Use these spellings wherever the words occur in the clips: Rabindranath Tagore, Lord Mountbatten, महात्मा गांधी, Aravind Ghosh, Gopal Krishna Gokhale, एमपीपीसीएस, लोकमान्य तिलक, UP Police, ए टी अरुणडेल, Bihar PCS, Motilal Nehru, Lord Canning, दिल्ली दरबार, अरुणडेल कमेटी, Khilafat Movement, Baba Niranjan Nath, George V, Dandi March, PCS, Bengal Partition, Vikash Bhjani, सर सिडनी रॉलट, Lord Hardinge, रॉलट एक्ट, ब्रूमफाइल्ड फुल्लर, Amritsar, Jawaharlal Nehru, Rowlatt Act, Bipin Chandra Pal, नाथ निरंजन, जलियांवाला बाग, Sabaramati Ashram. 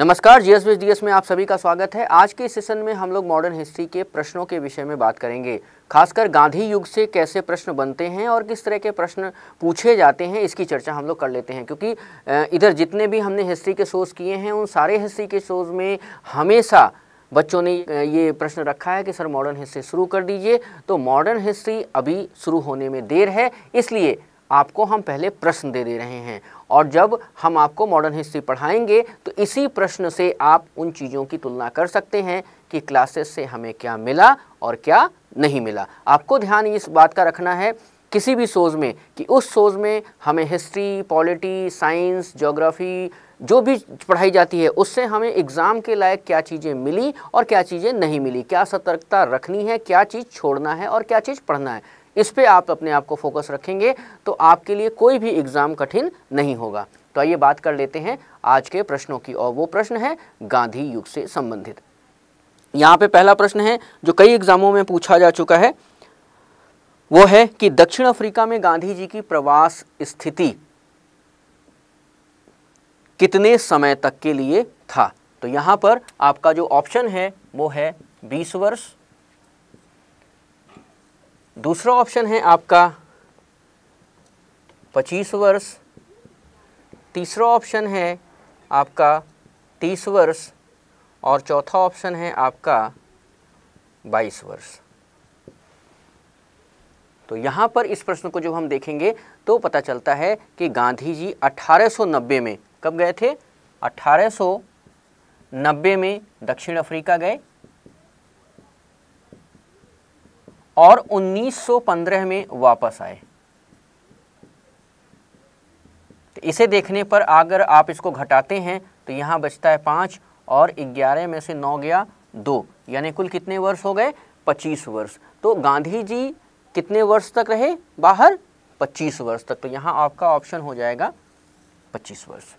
नमस्कार, जीएसबीएस डीएस में आप सभी का स्वागत है। आज के सेशन में हम लोग मॉडर्न हिस्ट्री के प्रश्नों के विषय में बात करेंगे, खासकर गांधी युग से कैसे प्रश्न बनते हैं और किस तरह के प्रश्न पूछे जाते हैं इसकी चर्चा हम लोग कर लेते हैं, क्योंकि इधर जितने भी हमने हिस्ट्री के शोज किए हैं उन सारे हिस्ट्री के शोज में हमेशा बच्चों ने ये प्रश्न रखा है कि सर मॉडर्न हिस्ट्री शुरू कर दीजिए, तो मॉडर्न हिस्ट्री अभी शुरू होने में देर है, इसलिए आपको हम पहले प्रश्न दे रहे हैं और जब हम आपको मॉडर्न हिस्ट्री पढ़ाएंगे तो इसी प्रश्न से आप उन चीज़ों की तुलना कर सकते हैं कि क्लासेस से हमें क्या मिला और क्या नहीं मिला। आपको ध्यान इस बात का रखना है किसी भी शोज में कि उस शोज में हमें हिस्ट्री, पॉलिटी, साइंस, ज्योग्राफी जो भी पढ़ाई जाती है उससे हमें एग्ज़ाम के लायक क्या चीज़ें मिली और क्या चीज़ें नहीं मिली, क्या सतर्कता रखनी है, क्या चीज़ छोड़ना है और क्या चीज़ पढ़ना है, इस पे आप अपने आप को फोकस रखेंगे तो आपके लिए कोई भी एग्ज़ाम कठिन नहीं होगा। तो आइए बात कर लेते हैं आज के प्रश्नों की, और वो प्रश्न है गांधी युग से संबंधित। यहाँ पे पहला प्रश्न है जो कई एग्ज़ामों में पूछा जा चुका है, वो है कि दक्षिण अफ्रीका में गांधी जी की प्रवास स्थिति कितने समय तक के लिए था। तो यहाँ पर आपका जो ऑप्शन है वो है 20 वर्ष, दूसरा ऑप्शन है आपका 25 वर्ष, तीसरा ऑप्शन है आपका 30 वर्ष और चौथा ऑप्शन है आपका 22 वर्ष। तो यहाँ पर इस प्रश्न को जब हम देखेंगे तो पता चलता है कि गांधी जी 1890 में कब गए थे, 1890 में दक्षिण अफ्रीका गए और 1915 में वापस आए। तो इसे देखने पर अगर आप इसको घटाते हैं तो यहाँ बचता है 5 और 11 में से 9 गया 2, यानी कुल कितने वर्ष हो गए, 25 वर्ष। तो गांधी जी कितने वर्ष तक रहे बाहर, 25 वर्ष तक। तो यहाँ आपका ऑप्शन हो जाएगा 25 वर्ष।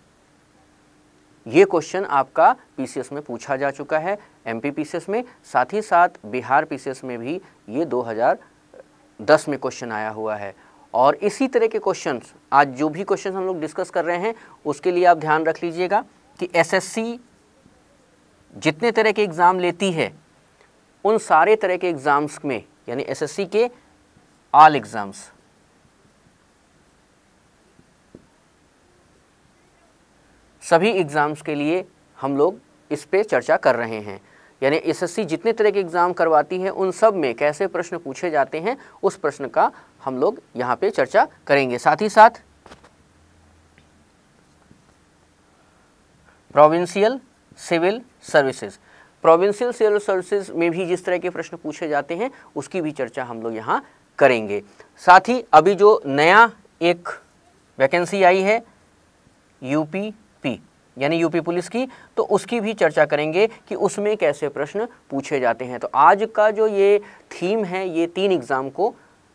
ये क्वेश्चन आपका पीसीएस में पूछा जा चुका है, एमपीपीसीएस में, साथ ही साथ बिहार पीसीएस में भी ये 2010 में क्वेश्चन आया हुआ है। और इसी तरह के क्वेश्चंस, आज जो भी क्वेश्चंस हम लोग डिस्कस कर रहे हैं उसके लिए आप ध्यान रख लीजिएगा कि एसएससी जितने तरह के एग्ज़ाम लेती है उन सारे तरह के एग्ज़ाम्स में, यानी एसएससी के ऑल एग्ज़ाम्स, सभी एग्ज़ाम्स के लिए हम लोग इस पे चर्चा कर रहे हैं, यानी एसएससी जितने तरह के एग्ज़ाम करवाती है उन सब में कैसे प्रश्न पूछे जाते हैं उस प्रश्न का हम लोग यहाँ पे चर्चा करेंगे। साथ ही साथ provincial civil services, provincial civil services में भी जिस तरह के प्रश्न पूछे जाते हैं उसकी भी चर्चा हम लोग यहाँ करेंगे। साथ ही अभी जो नया एक वैकेंसी आई है यूपी पी, यानी यूपी पुलिस की, तो उसकी भी चर्चा करेंगे कि उसमें कैसे प्रश्न पूछे जाते हैं। तो आज का जो ये थीम है ये 3 एग्ज़ाम को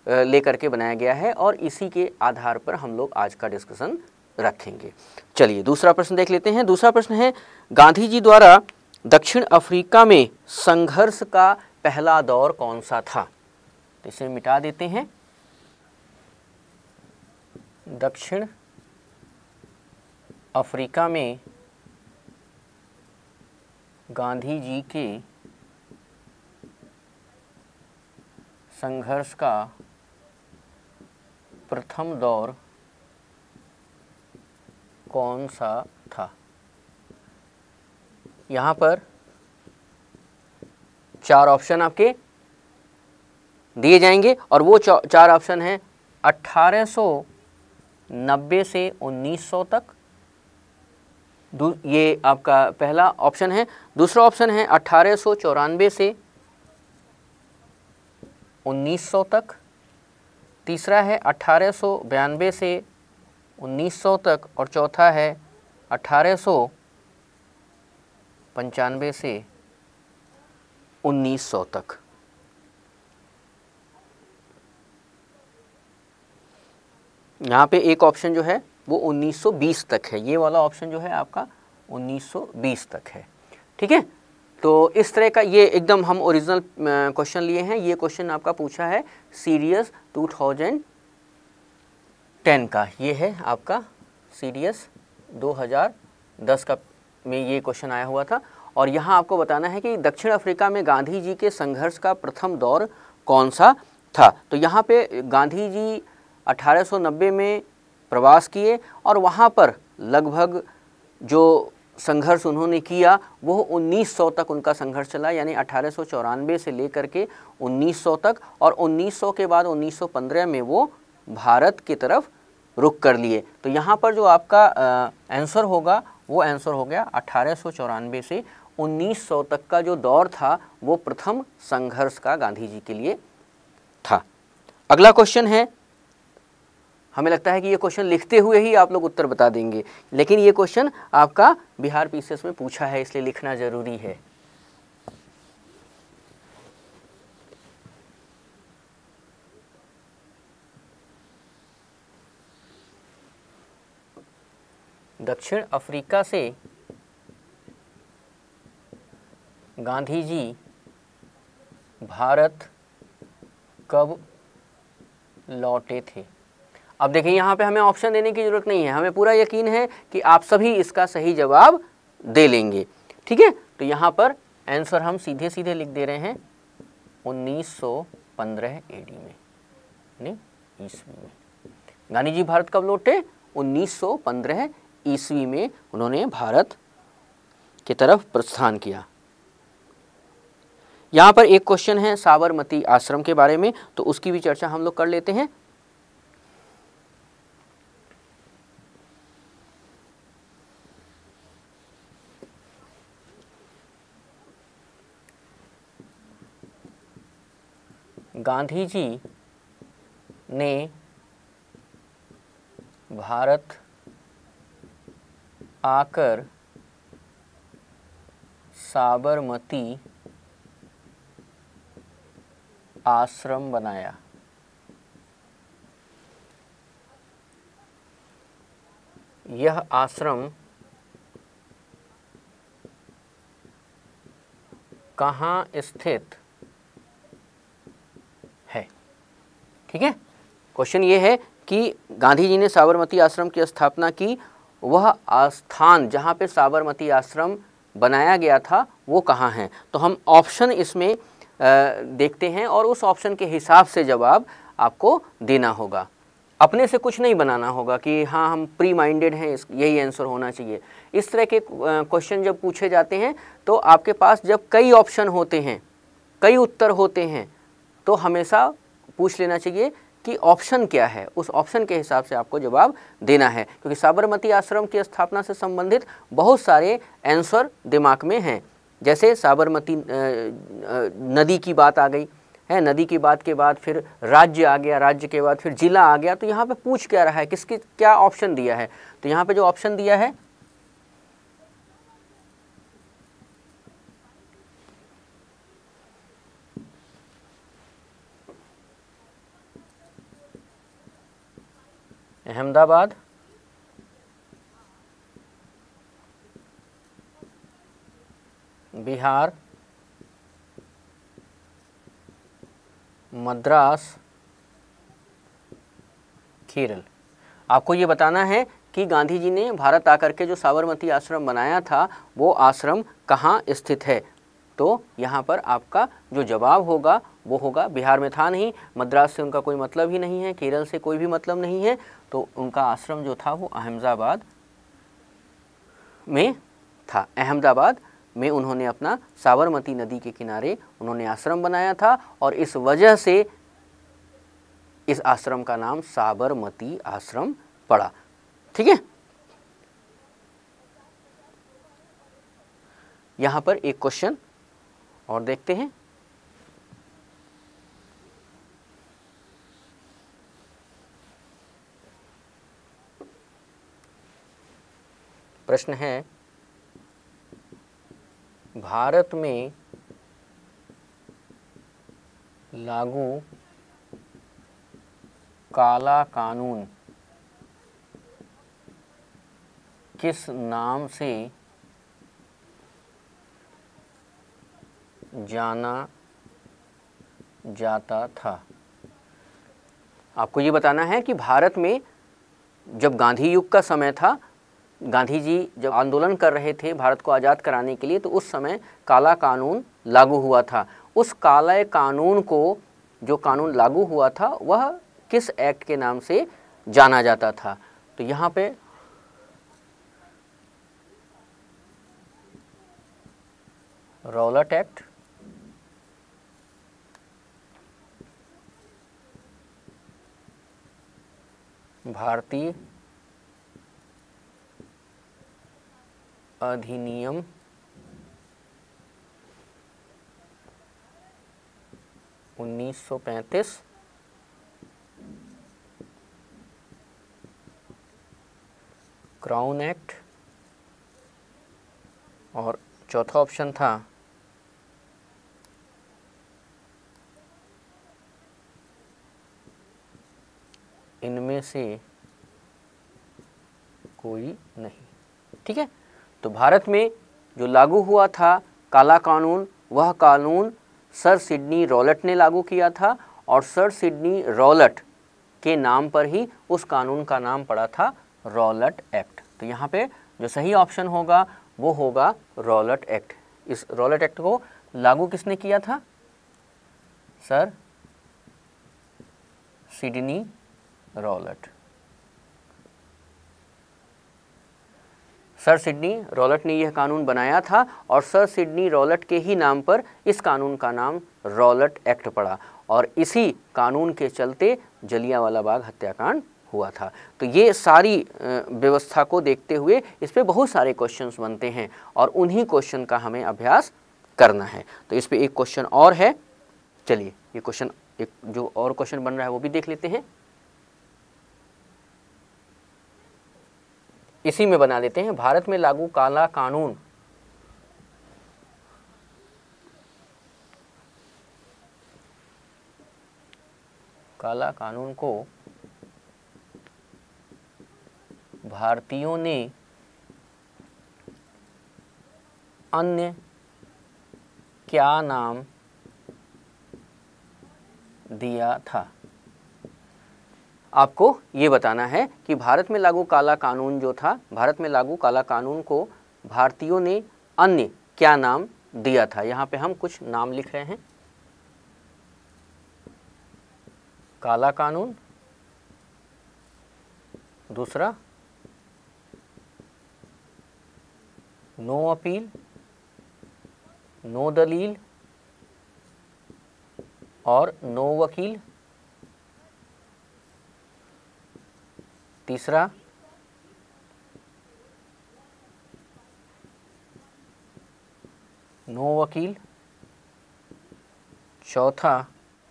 लेकर के बनाया गया है और इसी के आधार पर हम लोग आज का डिस्कशन रखेंगे। चलिए दूसरा प्रश्न देख लेते हैं। दूसरा प्रश्न है गांधी जी द्वारा दक्षिण अफ्रीका में संघर्ष का पहला दौर कौन सा था। तो इसे मिटा देते हैं, दक्षिण अफ्रीका में गांधी जी के संघर्ष का प्रथम दौर कौन सा था। यहाँ पर 4 ऑप्शन आपके दिए जाएंगे और वो 4 ऑप्शन हैं 1890 से 1900 तक, ये आपका पहला ऑप्शन है। दूसरा ऑप्शन है 1894 से 1900 तक, तीसरा है 1892 से 1900 तक और चौथा है 1895 से 1900 तक। यहाँ पे एक ऑप्शन जो है वो 1920 तक है, ये वाला ऑप्शन जो है आपका 1920 तक है, ठीक है। तो इस तरह का ये एकदम हम ओरिजिनल क्वेश्चन लिए हैं, ये क्वेश्चन आपका पूछा है सीडीएस 2010 का, ये है आपका सीडीएस 2010 का में ये क्वेश्चन आया हुआ था। और यहाँ आपको बताना है कि दक्षिण अफ्रीका में गांधी जी के संघर्ष का प्रथम दौर कौन सा था। तो यहाँ पे गांधी जी 1890 में प्रवास किए और वहाँ पर लगभग जो संघर्ष उन्होंने किया वो 1900 तक उनका संघर्ष चला, यानी 1894 से लेकर के 1900 तक। और 1900 के बाद 1915 में वो भारत की तरफ रुक कर लिए। तो यहाँ पर जो आपका आंसर होगा वो आंसर हो गया 1894 से 1900 तक का जो दौर था वो प्रथम संघर्ष का गांधी जी के लिए था। अगला क्वेश्चन है, हमें लगता है कि ये क्वेश्चन लिखते हुए ही आप लोग उत्तर बता देंगे, लेकिन ये क्वेश्चन आपका बिहार पीसीएस में पूछा है इसलिए लिखना जरूरी है। दक्षिण अफ्रीका से गांधी जी भारत कब लौटे थे। अब देखिए यहाँ पे हमें ऑप्शन देने की ज़रूरत नहीं है, हमें पूरा यकीन है कि आप सभी इसका सही जवाब दे लेंगे। ठीक है, तो यहाँ पर आंसर हम सीधे सीधे लिख दे रहे हैं 1915 एडी में, नहीं ईस्वी में। गांधी जी भारत कब लौटे? 1915 ईस्वी में उन्होंने भारत की तरफ प्रस्थान किया। यहाँ पर एक क्वेश्चन है साबरमती आश्रम के बारे में, तो उसकी भी चर्चा हम लोग कर लेते हैं। गांधी जी ने भारत आकर साबरमती आश्रम बनाया। यह आश्रम कहाँ स्थित है? ठीक है, क्वेश्चन ये है कि गांधी जी ने साबरमती आश्रम की स्थापना की, वह स्थान जहाँ पे साबरमती आश्रम बनाया गया था वो कहाँ है। तो हम ऑप्शन इसमें देखते हैं और उस ऑप्शन के हिसाब से जवाब आपको देना होगा, अपने से कुछ नहीं बनाना होगा कि हाँ हम प्री माइंडेड हैं, यही आंसर होना चाहिए। इस तरह के क्वेश्चन जब पूछे जाते हैं तो आपके पास जब कई ऑप्शन होते हैं, कई उत्तर होते हैं, तो हमेशा पूछ लेना चाहिए कि ऑप्शन क्या है, उस ऑप्शन के हिसाब से आपको जवाब देना है, क्योंकि साबरमती आश्रम की स्थापना से संबंधित बहुत सारे आंसर दिमाग में हैं। जैसे साबरमती नदी की बात आ गई है, नदी की बात के बाद फिर राज्य आ गया, राज्य के बाद फिर जिला आ गया। तो यहाँ पे पूछ क्या रहा है, किसके क्या ऑप्शन दिया है? तो यहाँ पे जो ऑप्शन दिया है अहमदाबाद, बिहार, मद्रास, केरल। आपको ये बताना है कि गांधी जी ने भारत आकर के जो साबरमती आश्रम बनाया था वो आश्रम कहाँ स्थित है। तो यहाँ पर आपका जो जवाब होगा वो होगा, बिहार में था नहीं, मद्रास से उनका कोई मतलब ही नहीं है, केरल से कोई भी मतलब नहीं है, तो उनका आश्रम जो था वो अहमदाबाद में था। अहमदाबाद में उन्होंने अपना साबरमती नदी के किनारे उन्होंने आश्रम बनाया था और इस वजह से इस आश्रम का नाम साबरमती आश्रम पड़ा। ठीक है, यहाँ पर एक क्वेश्चन और देखते हैं। प्रश्न है, भारत में लागू काला कानून किस नाम से जाना जाता था? आपको ये बताना है कि भारत में जब गांधी युग का समय था गांधी जी जब आंदोलन कर रहे थे भारत को आज़ाद कराने के लिए, तो उस समय काला कानून लागू हुआ था। उस काले कानून को, जो कानून लागू हुआ था, वह किस एक्ट के नाम से जाना जाता था? तो यहाँ पे रौलट एक्ट, भारतीय अधिनियम 1935, क्राउन एक्ट, और चौथा ऑप्शन था इनमें से कोई नहीं। ठीक है, तो भारत में जो लागू हुआ था काला कानून, वह कानून सर सिडनी रॉलट ने लागू किया था, और सर सिडनी रॉलट के नाम पर ही उस कानून का नाम पड़ा था रॉलट एक्ट। तो यहाँ पे जो सही ऑप्शन होगा वो होगा रॉलट एक्ट। इस रॉलट एक्ट को लागू किसने किया था? सर सिडनी रॉलट। सर सिडनी रॉलट ने यह कानून बनाया था और सर सिडनी रॉलट के ही नाम पर इस कानून का नाम रॉलट एक्ट पड़ा, और इसी कानून के चलते जलियांवाला बाग हत्याकांड हुआ था। तो ये सारी व्यवस्था को देखते हुए इस पे बहुत सारे क्वेश्चंस बनते हैं और उन्हीं क्वेश्चन का हमें अभ्यास करना है। तो इस पे एक क्वेश्चन और है, चलिए ये क्वेश्चन, एक जो और क्वेश्चन बन रहा है वो भी देख लेते हैं, इसी में बना देते हैं। भारत में लागू काला कानून को भारतीयों ने अन्य क्या नाम दिया था? आपको ये बताना है कि भारत में लागू काला कानून जो था, भारत में लागू काला कानून को भारतीयों ने अन्य क्या नाम दिया था। यहाँ पे हम कुछ नाम लिख रहे हैं, काला कानून, दूसरा नो अपील, नो दलील और नो वकील, तीसरा नो वकील,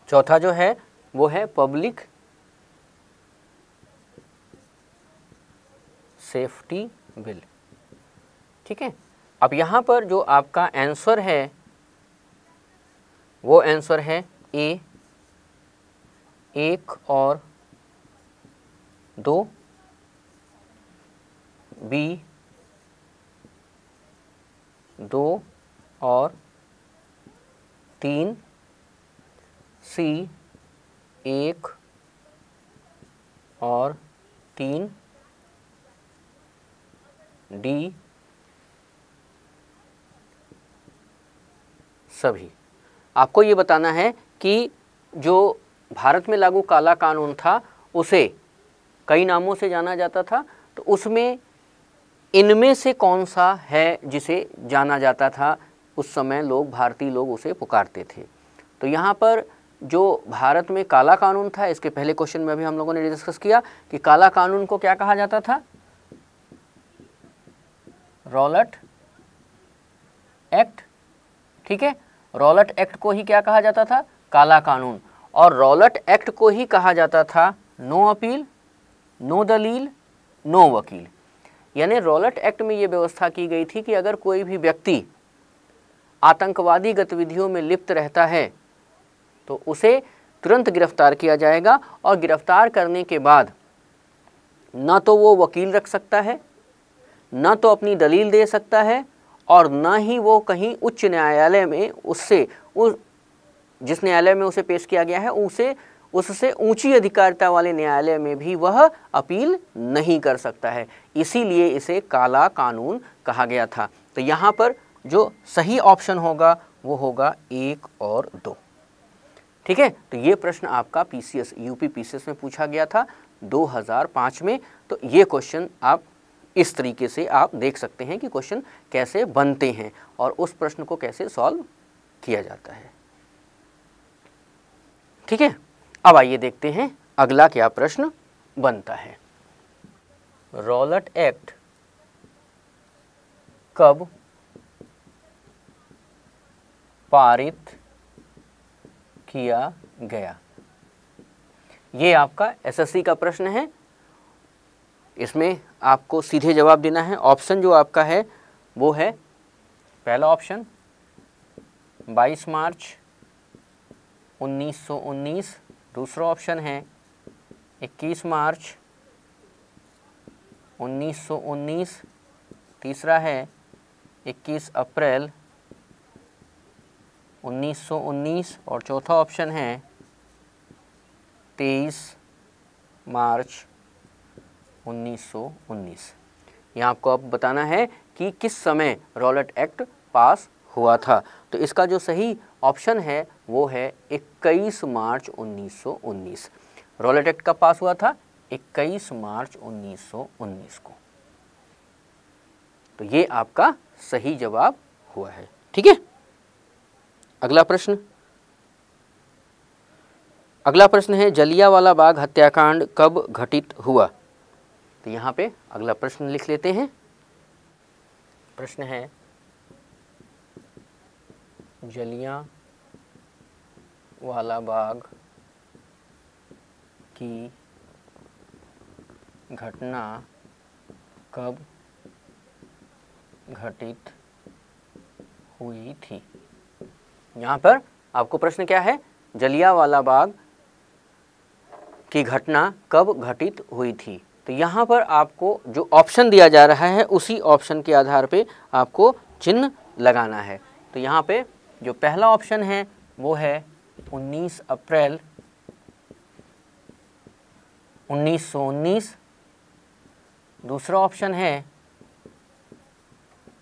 चौथा जो है वो है पब्लिक सेफ्टी बिल। ठीक है, अब यहाँ पर जो आपका आंसर है वो आंसर है एक और दो, बी दो और तीन, सी एक और तीन, डी सभी। आपको ये बताना है कि जो भारत में लागू काला कानून था उसे कई नामों से जाना जाता था, तो उसमें इनमें से कौन सा है जिसे जाना जाता था? उस समय लोग, भारतीय लोग उसे पुकारते थे। तो यहाँ पर जो भारत में काला कानून था, इसके पहले क्वेश्चन में भी हम लोगों ने डिस्कस किया कि काला कानून को क्या कहा जाता था? रॉलट एक्ट। ठीक है, रॉलट एक्ट को ही क्या कहा जाता था? काला कानून। और रॉलट एक्ट को ही कहा जाता था नो अपील, नो दलील, नो वकील। यानी रॉलट एक्ट में ये व्यवस्था की गई थी कि अगर कोई भी व्यक्ति आतंकवादी गतिविधियों में लिप्त रहता है तो उसे तुरंत गिरफ्तार किया जाएगा, और गिरफ्तार करने के बाद ना तो वो वकील रख सकता है, ना तो अपनी दलील दे सकता है, और ना ही वो कहीं उच्च न्यायालय में, उससे जिस न्यायालय में उसे पेश किया गया है उसे उससे ऊंची अधिकारिता वाले न्यायालय में भी वह अपील नहीं कर सकता है, इसीलिए इसे काला कानून कहा गया था। तो यहाँ पर जो सही ऑप्शन होगा वो होगा 1 और 2। ठीक है, तो ये प्रश्न आपका पीसीएस यूपी पीसीएस में पूछा गया था 2005 में। तो ये क्वेश्चन आप इस तरीके से आप देख सकते हैं कि क्वेश्चन कैसे बनते हैं और उस प्रश्न को कैसे सॉल्व किया जाता है। ठीक है, अब आइए देखते हैं अगला क्या प्रश्न बनता है। रॉलट एक्ट कब पारित किया गया? ये आपका एसएससी का प्रश्न है, इसमें आपको सीधे जवाब देना है। ऑप्शन जो आपका है वो है पहला ऑप्शन 22 मार्च 1919, दूसरा ऑप्शन है 21 मार्च 1919, तीसरा है 21 अप्रैल 1919 और चौथा ऑप्शन है 23 मार्च 1919। यहाँ आपको अब बताना है कि किस समय रॉलट एक्ट पास हुआ था। तो इसका जो सही ऑप्शन है वो है 21 मार्च 1919। रॉलट एक्ट कब पास हुआ था? 21 मार्च 1919 को। तो ये आपका सही जवाब हुआ है। ठीक है, अगला प्रश्न। अगला प्रश्न है जलियांवाला बाग हत्याकांड कब घटित हुआ? तो यहाँ पे अगला प्रश्न लिख लेते हैं। प्रश्न है जलियांवाला बाग की घटना कब घटित हुई थी? यहाँ पर आपको प्रश्न क्या है? जलियांवाला बाग की घटना कब घटित हुई थी? तो यहाँ पर आपको जो ऑप्शन दिया जा रहा है उसी ऑप्शन के आधार पे आपको चिन्ह लगाना है। तो यहाँ पे जो पहला ऑप्शन है वो है 19 अप्रैल 1919, दूसरा ऑप्शन है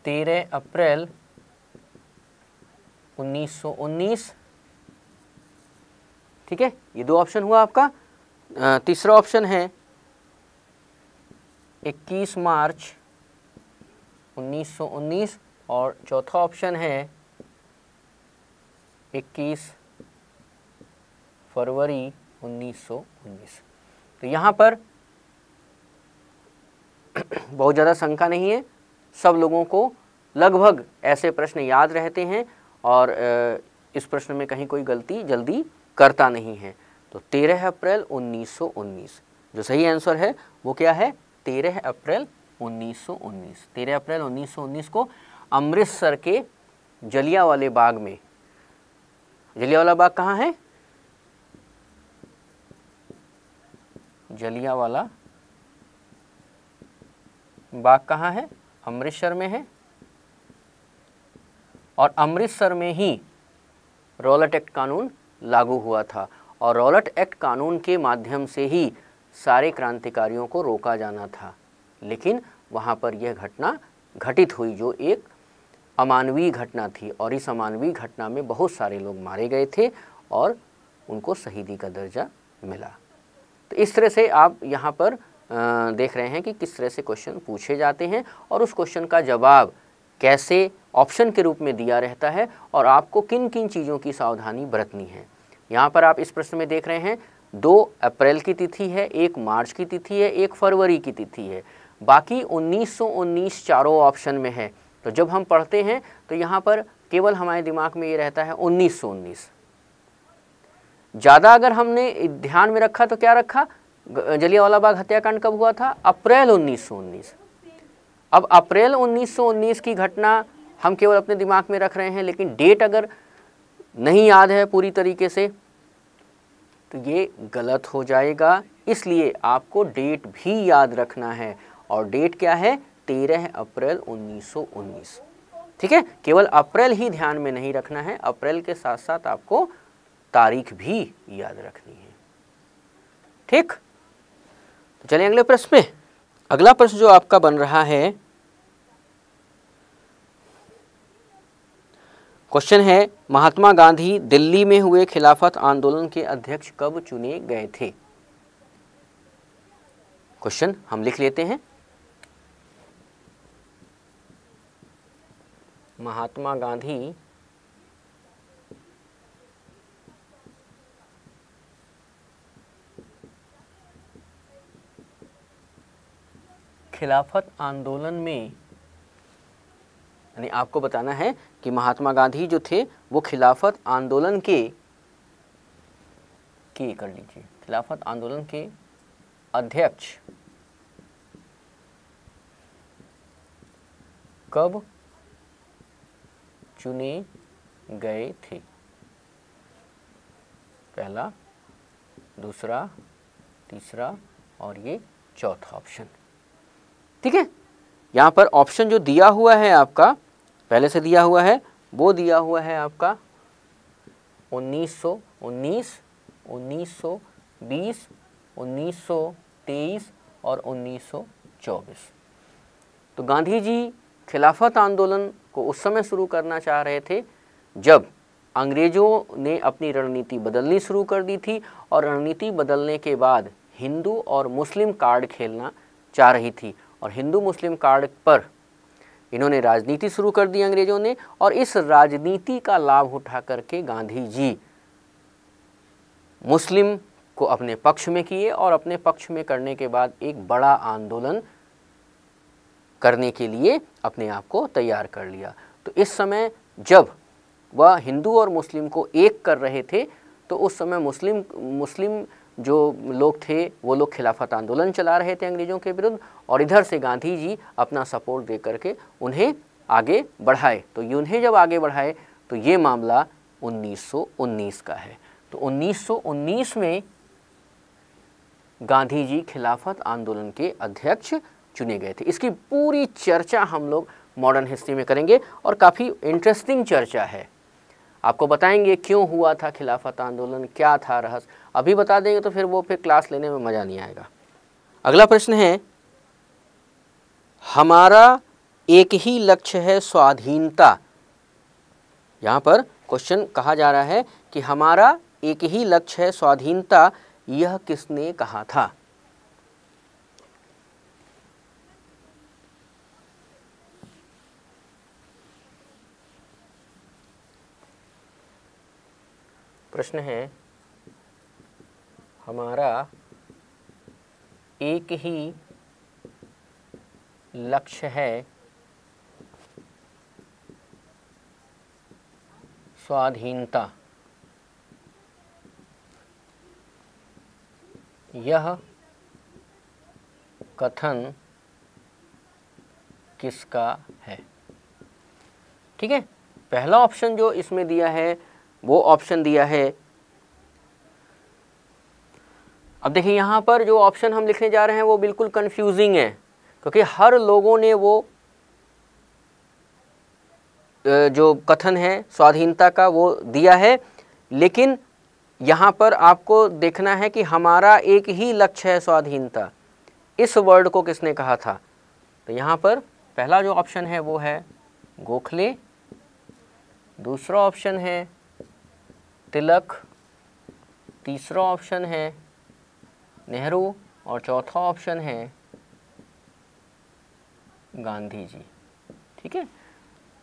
13 अप्रैल 1919। ठीक है, ये दो ऑप्शन हुआ आपका। तीसरा ऑप्शन है 21 मार्च 1919 और चौथा ऑप्शन है 21 फरवरी 1919। तो यहाँ पर बहुत ज़्यादा शंका नहीं है, सब लोगों को लगभग ऐसे प्रश्न याद रहते हैं और इस प्रश्न में कहीं कोई गलती जल्दी करता नहीं है। तो 13 अप्रैल 1919 जो सही आंसर है वो क्या है? 13 अप्रैल 1919। 13 अप्रैल 1919 को अमृतसर के जलियांवाला बाग में, जलियांवाला बाग कहाँ है? जलियांवाला बाग कहाँ है? अमृतसर में है और अमृतसर में ही रॉलट एक्ट कानून लागू हुआ था और रॉलट एक्ट कानून के माध्यम से ही सारे क्रांतिकारियों को रोका जाना था, लेकिन वहाँ पर यह घटना घटित हुई जो एक अमानवीय घटना थी और इस अमानवीय घटना में बहुत सारे लोग मारे गए थे और उनको शहीदी का दर्जा मिला। तो इस तरह से आप यहाँ पर देख रहे हैं कि किस तरह से क्वेश्चन पूछे जाते हैं और उस क्वेश्चन का जवाब कैसे ऑप्शन के रूप में दिया रहता है और आपको किन किन चीज़ों की सावधानी बरतनी है। यहाँ पर आप इस प्रश्न में देख रहे हैं 2 अप्रैल की तिथि है, 1 मार्च की तिथि है, 1 फरवरी की तिथि है, बाकी 1919 चारों ऑप्शन में है। तो जब हम पढ़ते हैं तो यहाँ पर केवल हमारे दिमाग में ये रहता है 1919। ज़्यादा अगर हमने ध्यान में रखा तो क्या रखा? जलियांवाला बाग हत्याकांड कब हुआ था? अप्रैल 1919। अब अप्रैल 1919 की घटना हम केवल अपने दिमाग में रख रहे हैं, लेकिन डेट अगर नहीं याद है पूरी तरीके से तो ये गलत हो जाएगा। इसलिए आपको डेट भी याद रखना है और डेट क्या है? 13 अप्रैल 1919। ठीक है, केवल अप्रैल ही ध्यान में नहीं रखना है, अप्रैल के साथ साथ आपको तारीख भी याद रखनी है। ठीक। तो चलिए अगले प्रश्न में, अगला प्रश्न जो आपका बन रहा है, क्वेश्चन है महात्मा गांधी दिल्ली में हुए खिलाफत आंदोलन के अध्यक्ष कब चुने गए थे। क्वेश्चन हम लिख लेते हैं, महात्मा गांधी खिलाफत आंदोलन में, यानी आपको बताना है कि महात्मा गांधी जो थे वो खिलाफत आंदोलन के कर लीजिए, खिलाफत आंदोलन के अध्यक्ष कब चुने गए थे। पहला, दूसरा, तीसरा और ये चौथा ऑप्शन, ठीक है। यहाँ पर ऑप्शन जो दिया हुआ है आपका, पहले से दिया हुआ है, वो दिया हुआ है आपका 1919, 1920, 1923 और 1924। तो गांधी जी खिलाफत आंदोलन को उस समय शुरू करना चाह रहे थे जब अंग्रेज़ों ने अपनी रणनीति बदलनी शुरू कर दी थी, और रणनीति बदलने के बाद हिंदू और मुस्लिम कार्ड खेलना चाह रही थी, और हिंदू मुस्लिम कार्ड पर इन्होंने राजनीति शुरू कर दी अंग्रेज़ों ने, और इस राजनीति का लाभ उठा करके गांधी जी मुस्लिम को अपने पक्ष में किए, और अपने पक्ष में करने के बाद एक बड़ा आंदोलन करने के लिए अपने आप को तैयार कर लिया। तो इस समय जब वह हिंदू और मुस्लिम को एक कर रहे थे, तो उस समय मुस्लिम जो लोग थे वो लोग खिलाफत आंदोलन चला रहे थे अंग्रेज़ों के विरुद्ध, और इधर से गांधी जी अपना सपोर्ट दे करके उन्हें आगे बढ़ाए। तो उन्हें जब आगे बढ़ाए तो ये मामला 1919 का है। तो 1919 में गांधी जी खिलाफत आंदोलन के अध्यक्ष चुने गए थे। इसकी पूरी चर्चा हम लोग मॉडर्न हिस्ट्री में करेंगे, और काफ़ी इंटरेस्टिंग चर्चा है। आपको बताएंगे क्यों हुआ था खिलाफत आंदोलन, क्या था रहस्य। अभी बता देंगे तो फिर क्लास लेने में मज़ा नहीं आएगा। अगला प्रश्न है, हमारा एक ही लक्ष्य है स्वाधीनता। यहाँ पर क्वेश्चन कहा जा रहा है कि हमारा एक ही लक्ष्य है स्वाधीनता, यह किसने कहा था। प्रश्न है, हमारा एक ही लक्ष्य है स्वाधीनता, यह कथन किसका है। ठीक है, पहला ऑप्शन जो इसमें दिया है वो ऑप्शन दिया है। अब देखिए यहाँ पर जो ऑप्शन हम लिखने जा रहे हैं वो बिल्कुल कंफ्यूजिंग है, क्योंकि हर लोगों ने वो जो कथन है स्वाधीनता का वो दिया है, लेकिन यहाँ पर आपको देखना है कि हमारा एक ही लक्ष्य है स्वाधीनता, इस वर्ड को किसने कहा था। तो यहाँ पर पहला जो ऑप्शन है वो है गोखले, दूसरा ऑप्शन है तिलक, तीसरा ऑप्शन है नेहरू और चौथा ऑप्शन है गांधी जी। ठीक है,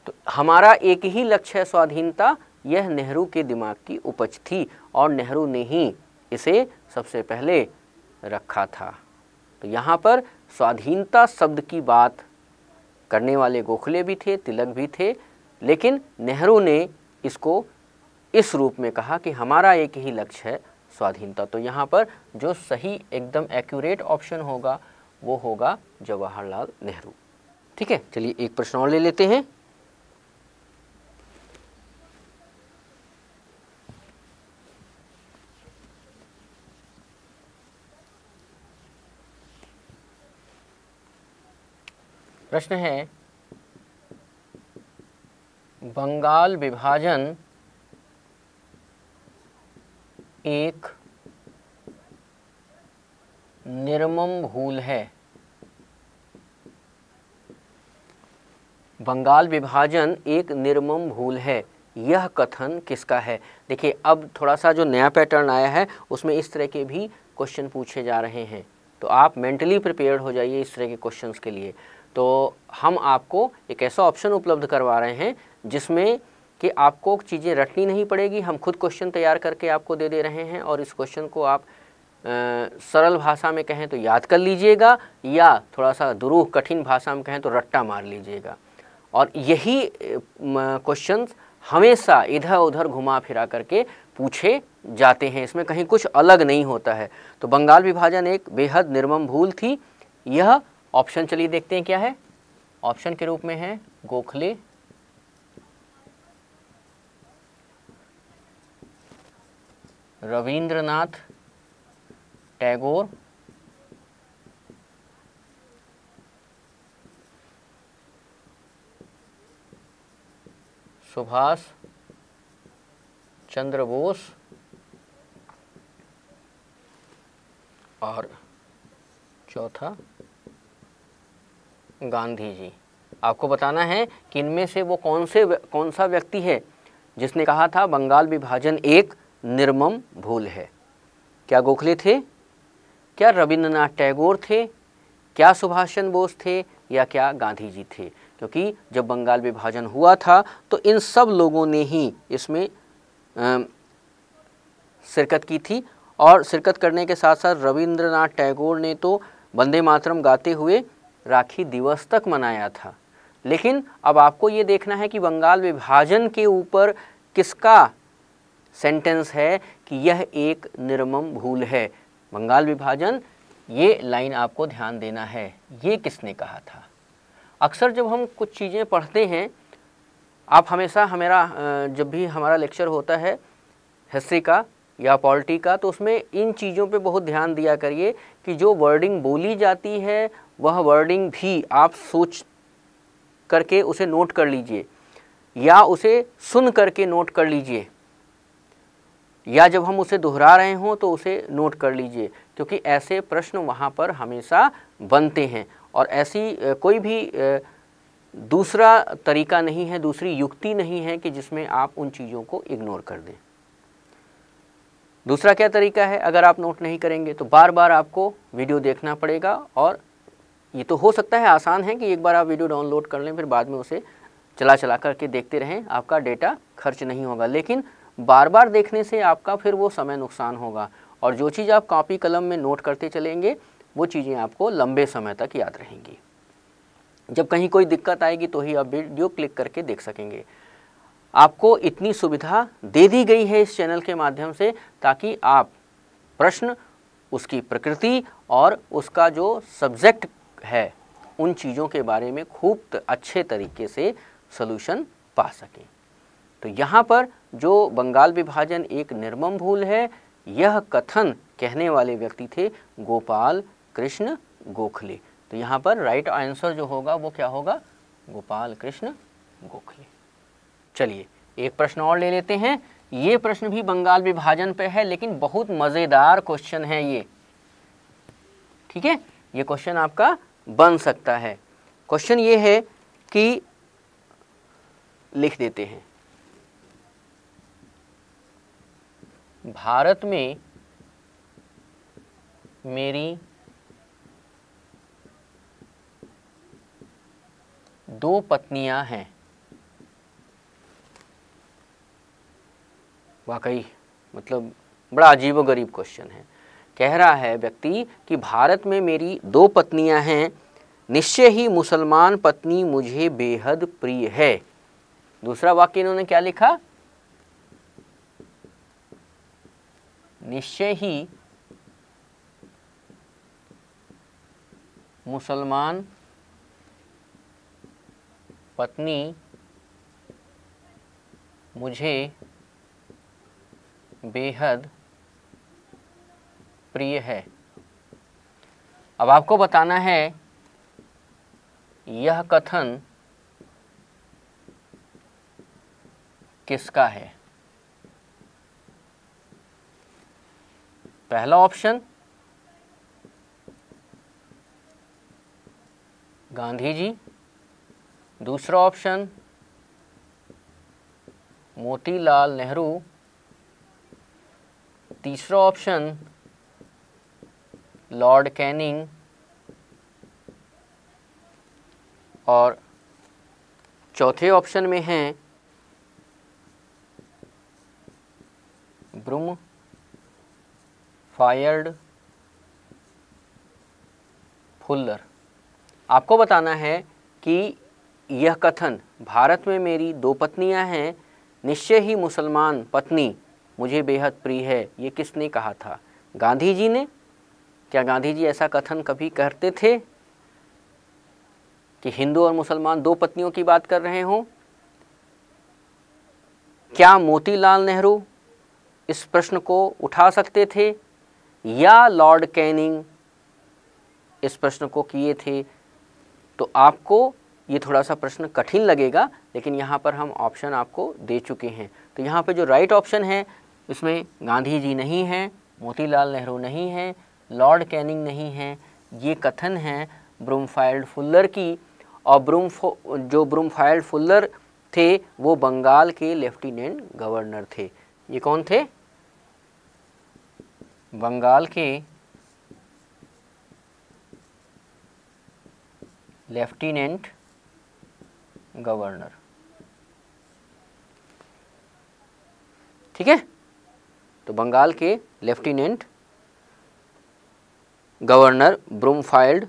तो हमारा एक ही लक्ष्य है स्वाधीनता, यह नेहरू के दिमाग की उपज थी, और नेहरू ने ही इसे सबसे पहले रखा था। तो यहाँ पर स्वाधीनता शब्द की बात करने वाले गोखले भी थे, तिलक भी थे, लेकिन नेहरू ने इसको इस रूप में कहा कि हमारा एक ही लक्ष्य है स्वाधीनता। तो यहाँ पर जो सही एकदम एक्यूरेट ऑप्शन होगा वो होगा जवाहरलाल नेहरू। ठीक है, चलिए एक प्रश्न और ले लेते हैं। प्रश्न है, बंगाल विभाजन एक निर्मम भूल है। बंगाल विभाजन एक निर्मम भूल है, यह कथन किसका है? देखिए अब थोड़ा सा जो नया पैटर्न आया है उसमें इस तरह के भी क्वेश्चन पूछे जा रहे हैं, तो आप मेंटली प्रिपेयर्ड हो जाइए इस तरह के क्वेश्चंस के लिए। तो हम आपको एक ऐसा ऑप्शन उपलब्ध करवा रहे हैं जिसमें कि आपको चीज़ें रटनी नहीं पड़ेगी, हम खुद क्वेश्चन तैयार करके आपको दे दे रहे हैं और इस क्वेश्चन को आप सरल भाषा में कहें तो याद कर लीजिएगा या थोड़ा सा दुरूह कठिन भाषा में कहें तो रट्टा मार लीजिएगा। और यही क्वेश्चंस हमेशा इधर उधर घुमा फिरा करके पूछे जाते हैं, इसमें कहीं कुछ अलग नहीं होता है। तो बंगाल विभाजन एक बेहद निर्मम भूल थी, यह ऑप्शन चलिए देखते हैं क्या है। ऑप्शन के रूप में है गोखले, रविंद्रनाथ टैगोर, सुभाष चंद्र बोस और चौथा गांधी जी। आपको बताना है कि इनमें से वो कौन सा व्यक्ति है जिसने कहा था बंगाल विभाजन एक निर्मम भूल है। क्या गोखले थे, क्या रविंद्रनाथ टैगोर थे, क्या सुभाष चंद्र बोस थे या क्या गांधी जी थे? क्योंकि जब बंगाल विभाजन हुआ था तो इन सब लोगों ने ही इसमें शिरकत की थी और शिरकत करने के साथ साथ रविंद्रनाथ टैगोर ने तो वंदे मातरम गाते हुए राखी दिवस तक मनाया था। लेकिन अब आपको ये देखना है कि बंगाल विभाजन के ऊपर किसका सेंटेंस है कि यह एक निर्मम भूल है। बंगाल विभाजन ये लाइन आपको ध्यान देना है, ये किसने कहा था। अक्सर जब हम कुछ चीज़ें पढ़ते हैं, आप हमेशा जब भी हमारा लेक्चर होता है हिस्ट्री का या पॉलिटी का, तो उसमें इन चीज़ों पे बहुत ध्यान दिया करिए कि जो वर्डिंग बोली जाती है वह वर्डिंग भी आप सोच करके उसे नोट कर लीजिए या उसे सुन करके नोट कर लीजिए या जब हम उसे दोहरा रहे हों तो उसे नोट कर लीजिए, क्योंकि ऐसे प्रश्न वहाँ पर हमेशा बनते हैं। और ऐसी कोई भी दूसरा तरीका नहीं है, दूसरी युक्ति नहीं है कि जिसमें आप उन चीज़ों को इग्नोर कर दें। दूसरा क्या तरीका है, अगर आप नोट नहीं करेंगे तो बार बार आपको वीडियो देखना पड़ेगा और ये तो हो सकता है आसान है कि एक बार आप वीडियो डाउनलोड कर लें फिर बाद में उसे चला चला करके देखते रहें, आपका डेटा खर्च नहीं होगा। लेकिन बार बार देखने से आपका फिर वो समय नुकसान होगा और जो चीज़ आप कॉपी कलम में नोट करते चलेंगे वो चीज़ें आपको लंबे समय तक याद रहेंगी। जब कहीं कोई दिक्कत आएगी तो ही आप वीडियो क्लिक करके देख सकेंगे। आपको इतनी सुविधा दे दी गई है इस चैनल के माध्यम से ताकि आप प्रश्न, उसकी प्रकृति और उसका जो सब्जेक्ट है उन चीज़ों के बारे में खूब अच्छे तरीके से सलूशन पा सकें। तो यहाँ पर जो बंगाल विभाजन एक निर्मम भूल है यह कथन कहने वाले व्यक्ति थे गोपाल कृष्ण गोखले। तो यहाँ पर राइट आंसर जो होगा वो क्या होगा, गोपाल कृष्ण गोखले। चलिए एक प्रश्न और ले लेते हैं। ये प्रश्न भी बंगाल विभाजन पे है लेकिन बहुत मज़ेदार क्वेश्चन है ये, ठीक है। ये क्वेश्चन आपका बन सकता है। क्वेश्चन ये है कि लिख देते हैं, भारत में मेरी दो पत्नियां हैं। वाकई मतलब बड़ा अजीबोगरीब क्वेश्चन है। कह रहा है व्यक्ति कि भारत में मेरी दो पत्नियां हैं, निश्चय ही मुसलमान पत्नी मुझे बेहद प्रिय है। दूसरा वाक्य इन्होंने क्या लिखा, निश्चय ही मुसलमान पत्नी मुझे बेहद प्रिय है। अब आपको बताना है यह कथन किसका है। पहला ऑप्शन गांधी जी, दूसरा ऑप्शन मोतीलाल नेहरू, तीसरा ऑप्शन लॉर्ड कैनिंग और चौथे ऑप्शन में हैं ब्रूम फायर्ड फुल्लर। आपको बताना है कि यह कथन भारत में मेरी दो पत्नियां हैं, निश्चय ही मुसलमान पत्नी मुझे बेहद प्रिय है, ये किसने कहा था? गांधी जी ने। क्या गांधी जी ऐसा कथन कभी करते थे कि हिंदू और मुसलमान दो पत्नियों की बात कर रहे हों? क्या मोतीलाल नेहरू इस प्रश्न को उठा सकते थे या लॉर्ड कैनिंग इस प्रश्न को किए थे? तो आपको ये थोड़ा सा प्रश्न कठिन लगेगा, लेकिन यहाँ पर हम ऑप्शन आपको दे चुके हैं। तो यहाँ पे जो राइट ऑप्शन है इसमें गांधी जी नहीं हैं, मोतीलाल नेहरू नहीं हैं, लॉर्ड कैनिंग नहीं हैं, ये कथन है ब्रूमफाइल्ड फुल्लर की। और ब्रूमफाइल्ड फुल्लर थे वो बंगाल के लेफ्टिनेंट गवर्नर थे। ये कौन थे? बंगाल के लेफ्टिनेंट गवर्नर। ठीक है, तो बंगाल के लेफ्टिनेंट गवर्नर ब्रूमफाइल्ड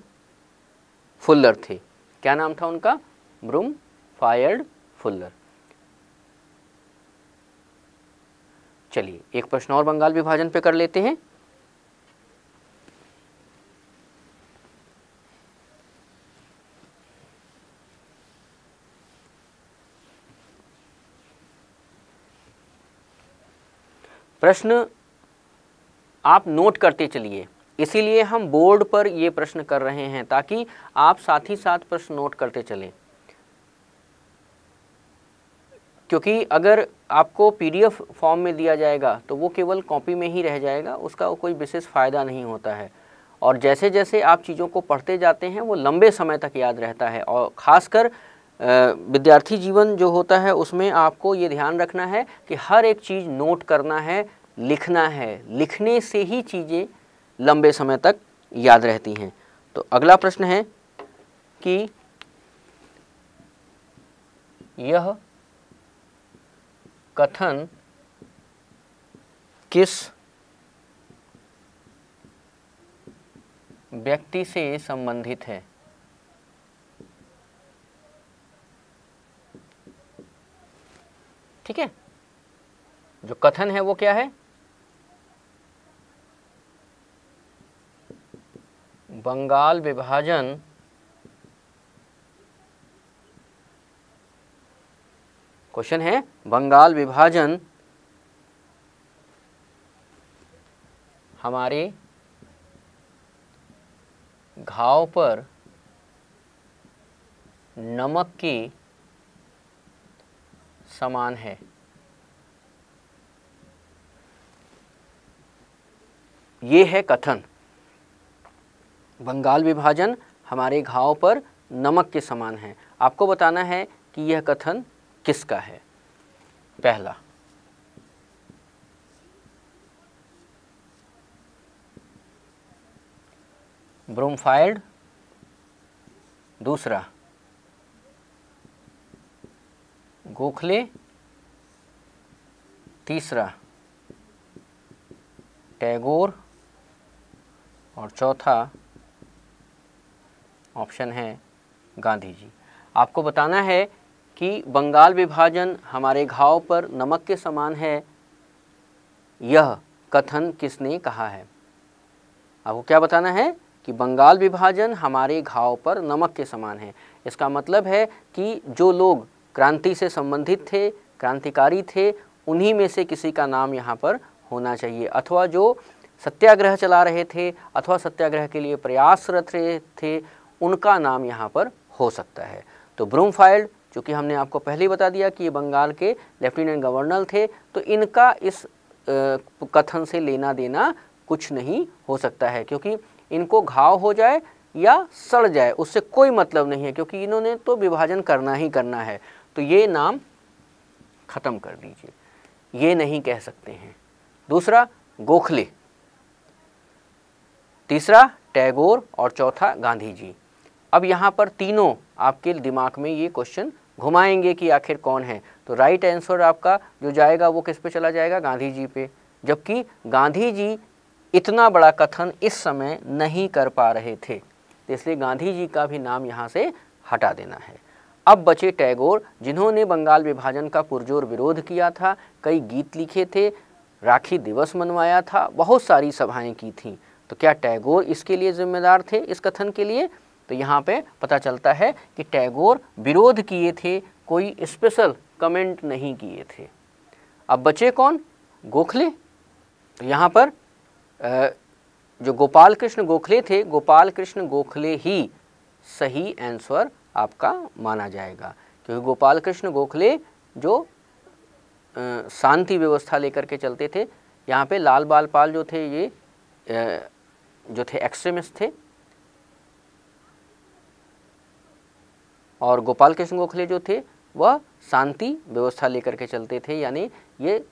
फुल्लर थे। क्या नाम था उनका? ब्रूमफाइल्ड फुल्लर। चलिए एक प्रश्न और बंगाल विभाजन पे कर लेते हैं। प्रश्न आप नोट करते चलिए, इसीलिए हम बोर्ड पर ये प्रश्न कर रहे हैं ताकि आप साथ ही साथ प्रश्न नोट करते चलें, क्योंकि अगर आपको पीडीएफ फॉर्म में दिया जाएगा तो वो केवल कॉपी में ही रह जाएगा, उसका कोई विशेष फ़ायदा नहीं होता है। और जैसे जैसे आप चीज़ों को पढ़ते जाते हैं वो लंबे समय तक याद रहता है, और ख़ासकर विद्यार्थी जीवन जो होता है उसमें आपको ये ध्यान रखना है कि हर एक चीज़ नोट करना है, लिखना है, लिखने से ही चीज़ें लंबे समय तक याद रहती हैं। तो अगला प्रश्न है कि यह कथन किस व्यक्ति से संबंधित है? ठीक है, जो कथन है वो क्या है? बंगाल विभाजन क्वेश्चन है, बंगाल विभाजन हमारे घाव पर नमक की समान है। ये है कथन, बंगाल विभाजन हमारे घाव पर नमक के समान है। आपको बताना है कि यह कथन किसका है। पहला, ब्रूमफाइल्ड, दूसरा गोखले, तीसरा टैगोर और चौथा ऑप्शन है गांधी जी। आपको बताना है कि बंगाल विभाजन हमारे घाव पर नमक के समान है, यह कथन किसने कहा है? आपको क्या बताना है कि बंगाल विभाजन हमारे घाव पर नमक के समान है। इसका मतलब है कि जो लोग क्रांति से संबंधित थे, क्रांतिकारी थे, उन्हीं में से किसी का नाम यहाँ पर होना चाहिए, अथवा जो सत्याग्रह चला रहे थे अथवा सत्याग्रह के लिए प्रयासरत रहे थे, उनका नाम यहाँ पर हो सकता है। तो ब्रूमफाइल्ड, चूँकि हमने आपको पहले ही बता दिया कि ये बंगाल के लेफ्टिनेंट गवर्नर थे, तो इनका इस कथन से लेना देना कुछ नहीं हो सकता है, क्योंकि इनको घाव हो जाए या सड़ जाए, उससे कोई मतलब नहीं है, क्योंकि इन्होंने तो विभाजन करना ही करना है। तो ये नाम खत्म कर दीजिए, ये नहीं कह सकते हैं। दूसरा गोखले, तीसरा टैगोर और चौथा गांधी जी। अब यहाँ पर तीनों आपके दिमाग में ये क्वेश्चन घुमाएंगे कि आखिर कौन है। तो राइट आंसर आपका जो जाएगा वो किस पे चला जाएगा, गांधी जी पे। जबकि गांधी जी इतना बड़ा कथन इस समय नहीं कर पा रहे थे, तो इसलिए गांधी जी का भी नाम यहाँ से हटा देना है। अब बचे टैगोर, जिन्होंने बंगाल विभाजन का पुरजोर विरोध किया था, कई गीत लिखे थे, राखी दिवस मनवाया था, बहुत सारी सभाएं की थीं। तो क्या टैगोर इसके लिए जिम्मेदार थे, इस कथन के लिए? तो यहाँ पे पता चलता है कि टैगोर विरोध किए थे, कोई स्पेशल कमेंट नहीं किए थे। अब बचे कौन, गोखले। तो यहाँ पर जो गोपाल कृष्ण गोखले थे, गोपाल कृष्ण गोखले ही सही आंसर आपका माना जाएगा, क्योंकि गोपाल कृष्ण गोखले जो शांति व्यवस्था लेकर के चलते थे। यहाँ पे लाल बाल पाल जो थे, ये जो थे एक्सट्रीमिस्ट थे, और गोपाल कृष्ण गोखले जो थे वह शांति व्यवस्था लेकर के चलते थे, यानी ये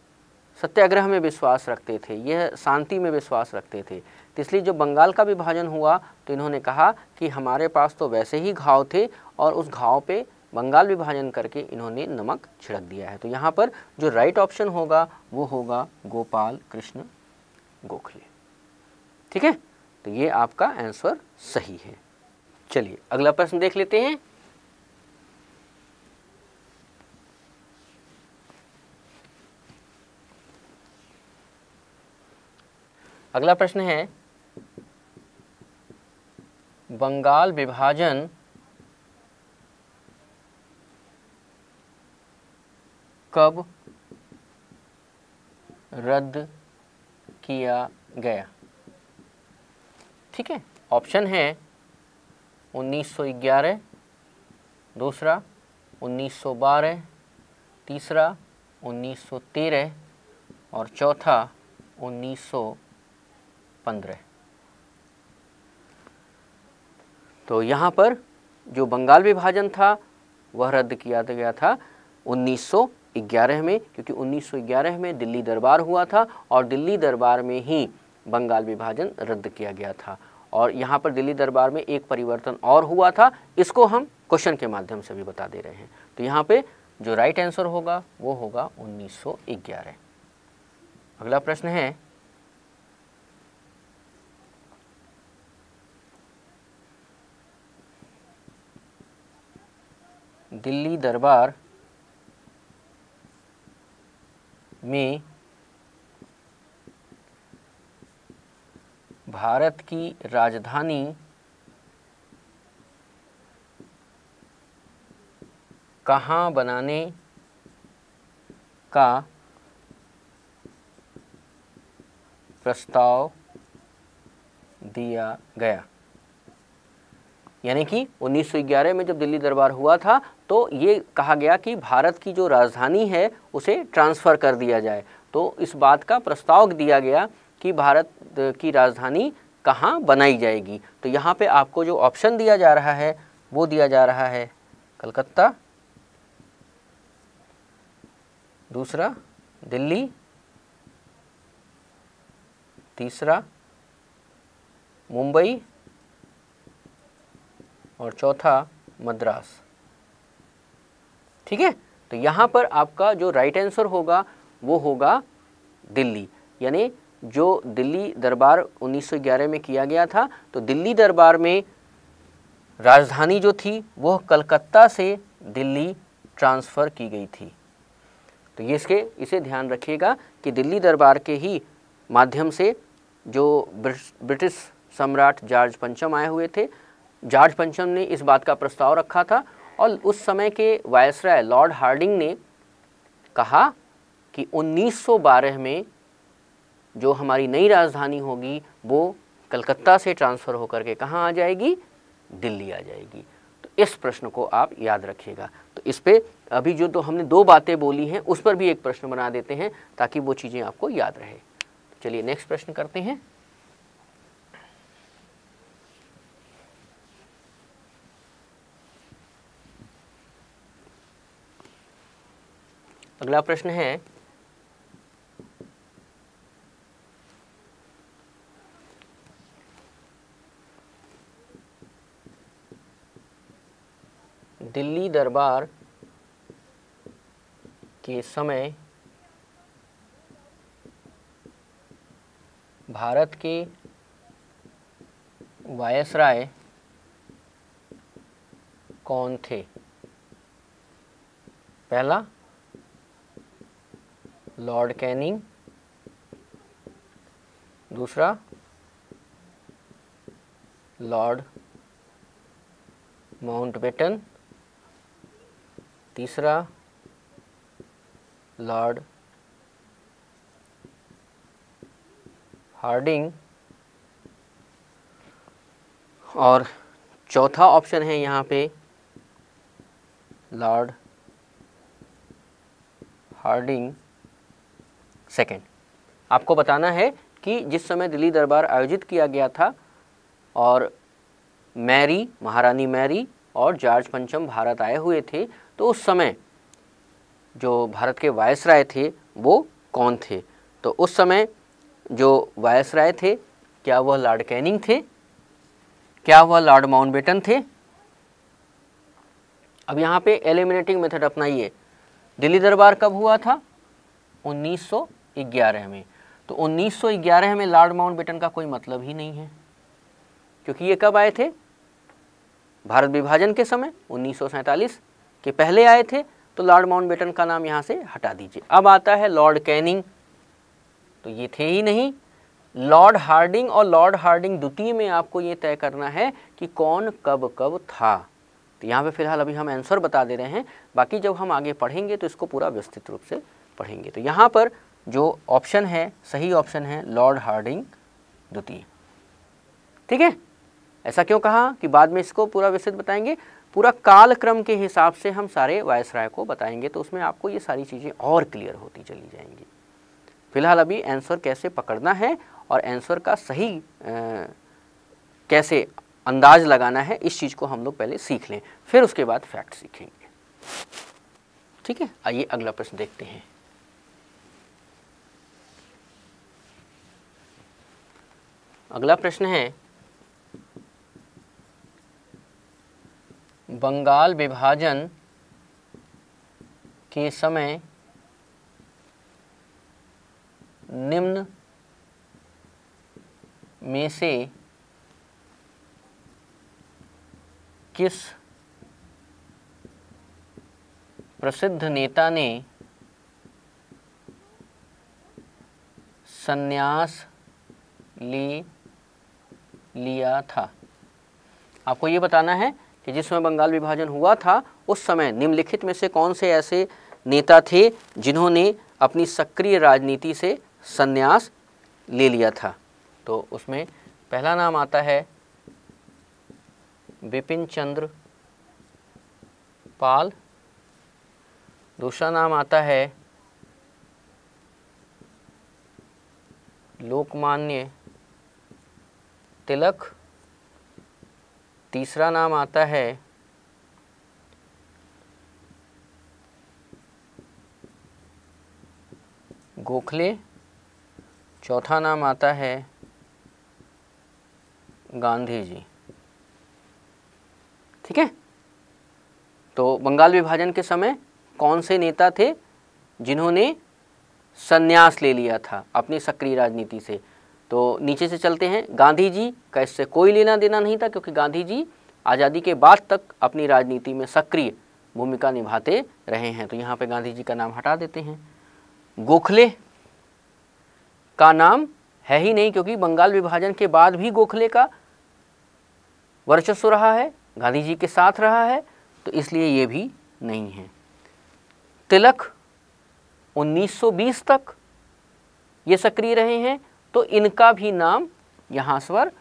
सत्याग्रह में विश्वास रखते थे, यह शांति में विश्वास रखते थे। तो इसलिए जब बंगाल का विभाजन हुआ तो इन्होंने कहा कि हमारे पास तो वैसे ही घाव थे और उस घाव पे बंगाल विभाजन करके इन्होंने नमक छिड़क दिया है। तो यहाँ पर जो राइट ऑप्शन होगा वो होगा गोपाल कृष्ण गोखले। ठीक है, तो ये आपका आंसर सही है। चलिए अगला प्रश्न देख लेते हैं। अगला प्रश्न है, बंगाल विभाजन कब रद्द किया गया? ठीक है, ऑप्शन है 1911, दूसरा 1912, तीसरा 1913 और चौथा 1915। तो यहाँ पर जो बंगाल विभाजन था वह रद्द किया गया था 1911 में, क्योंकि 1911 में दिल्ली दरबार हुआ था और दिल्ली दरबार में ही बंगाल विभाजन रद्द किया गया था। और यहाँ पर दिल्ली दरबार में एक परिवर्तन और हुआ था, इसको हम क्वेश्चन के माध्यम से भी बता दे रहे हैं। तो यहाँ पे जो राइट आंसर होगा वो होगा 1911। अगला प्रश्न है, दिल्ली दरबार में भारत की राजधानी कहाँ बनाने का प्रस्ताव दिया गया? यानी कि 1911 में जब दिल्ली दरबार हुआ था तो ये कहा गया कि भारत की जो राजधानी है उसे ट्रांसफ़र कर दिया जाए। तो इस बात का प्रस्ताव दिया गया कि भारत की राजधानी कहाँ बनाई जाएगी। तो यहाँ पे आपको जो ऑप्शन दिया जा रहा है वो दिया जा रहा है कलकत्ता, दूसरा दिल्ली, तीसरा मुंबई और चौथा मद्रास। ठीक है, तो यहाँ पर आपका जो राइट आंसर होगा वो होगा दिल्ली, यानी जो दिल्ली दरबार 1911 में किया गया था तो दिल्ली दरबार में राजधानी जो थी वह कलकत्ता से दिल्ली ट्रांसफ़र की गई थी। तो ये इसे ध्यान रखिएगा कि दिल्ली दरबार के ही माध्यम से जो ब्रिटिश सम्राट जॉर्ज पंचम आए हुए थे, जॉर्ज पंचम ने इस बात का प्रस्ताव रखा था और उस समय के वायसराय लॉर्ड हार्डिंग ने कहा कि 1912 में जो हमारी नई राजधानी होगी वो कलकत्ता से ट्रांसफ़र होकर के कहाँ आ जाएगी, दिल्ली आ जाएगी। तो इस प्रश्न को आप याद रखिएगा। तो इस पे अभी जो तो हमने दो बातें बोली हैं उस पर भी एक प्रश्न बना देते हैं ताकि वो चीज़ें आपको याद रहे। चलिए नेक्स्ट प्रश्न करते हैं। अगला प्रश्न है दिल्ली दरबार के समय भारत के वायसराय कौन थे? पहला लॉर्ड कैनिंग, दूसरा लॉर्ड माउंटबेटन, तीसरा लॉर्ड हार्डिंग और चौथा ऑप्शन है यहाँ पे लॉर्ड हार्डिंग सेकंड। आपको बताना है कि जिस समय दिल्ली दरबार आयोजित किया गया था और मैरी, महारानी मैरी और जॉर्ज पंचम भारत आए हुए थे, तो उस समय जो भारत के वायसराय थे वो कौन थे? तो उस समय जो वायसराय थे, क्या वह लॉर्ड कैनिंग थे? क्या वह लॉर्ड माउंटबेटन थे? अब यहाँ पे एलिमिनेटिंग मेथड अपनाइए। दिल्ली दरबार कब हुआ था? 1911 में। तो 1911 में लॉर्ड माउंटबेटन का कोई मतलब ही नहीं है, क्योंकि ये कब आए थे? भारत विभाजन के समय 1947 के पहले आए थे, तो लॉर्ड माउंटबेटन का नाम यहाँ से हटा दीजिए। अब आता है लॉर्ड कैनिंग, तो ये थे ही नहीं। लॉर्ड हार्डिंग और लॉर्ड हार्डिंग द्वितीय में आपको ये तय करना है कि कौन कब कब था। तो यहाँ पे फिलहाल अभी हम आंसर बता दे रहे हैं, बाकी जब हम आगे पढ़ेंगे तो इसको पूरा विस्तृत रूप से पढ़ेंगे। तो यहाँ पर जो ऑप्शन है, सही ऑप्शन है लॉर्ड हार्डिंग द्वितीय। ठीक है, ऐसा क्यों कहा कि बाद में इसको पूरा विस्तृत बताएंगे, पूरा कालक्रम के हिसाब से हम सारे वायसराय को बताएंगे, तो उसमें आपको ये सारी चीज़ें और क्लियर होती चली जाएंगी। फिलहाल अभी आंसर कैसे पकड़ना है और आंसर का सही कैसे अंदाज लगाना है, इस चीज़ को हम लोग पहले सीख लें, फिर उसके बाद फैक्ट सीखेंगे। ठीक है, आइए अगला प्रश्न देखते हैं। अगला प्रश्न है बंगाल विभाजन के समय निम्न में से किस प्रसिद्ध नेता ने संन्यास ले लिया था? आपको ये बताना है कि जिस समय बंगाल विभाजन हुआ था उस समय निम्नलिखित में से कौन से ऐसे नेता थे जिन्होंने अपनी सक्रिय राजनीति से संन्यास ले लिया था। तो उसमें पहला नाम आता है बिपिन चंद्र पाल, दूसरा नाम आता है लोकमान्य तिलक, तीसरा नाम आता है गोखले, चौथा नाम आता है गांधी जी। ठीक है, तो बंगाल विभाजन के समय कौन से नेता थे जिन्होंने संन्यास ले लिया था अपनी सक्रिय राजनीति से? तो नीचे से चलते हैं। गांधी जी का इससे कोई लेना देना नहीं था, क्योंकि गांधी जी आज़ादी के बाद तक अपनी राजनीति में सक्रिय भूमिका निभाते रहे हैं, तो यहाँ पे गांधी जी का नाम हटा देते हैं। गोखले का नाम है ही नहीं, क्योंकि बंगाल विभाजन के बाद भी गोखले का वर्चस्व रहा है, गांधी जी के साथ रहा है, तो इसलिए ये भी नहीं है। तिलक 1920 तक ये सक्रिय रहे हैं, तो इनका भी नाम यहाँ पर